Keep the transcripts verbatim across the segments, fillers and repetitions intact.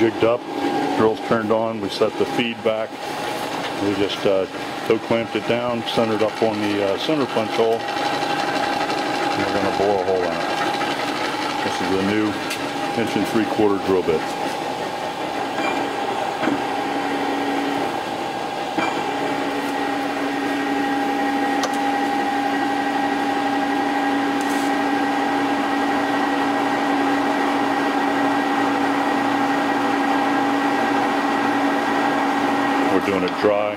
jigged up, drill's turned on, we set the feed back, we just uh, toe clamped it down, centered up on the uh, center punch hole, and we're going to bore a hole in it. This is the new inch and three quarter drill bit. We're doing it dry.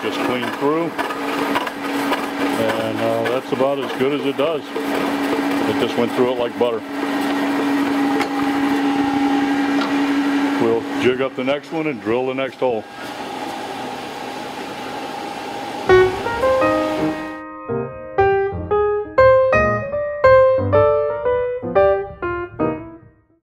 Just clean through, and uh, that's about as good as it does. It just went through it like butter. We'll jig up the next one and drill the next hole.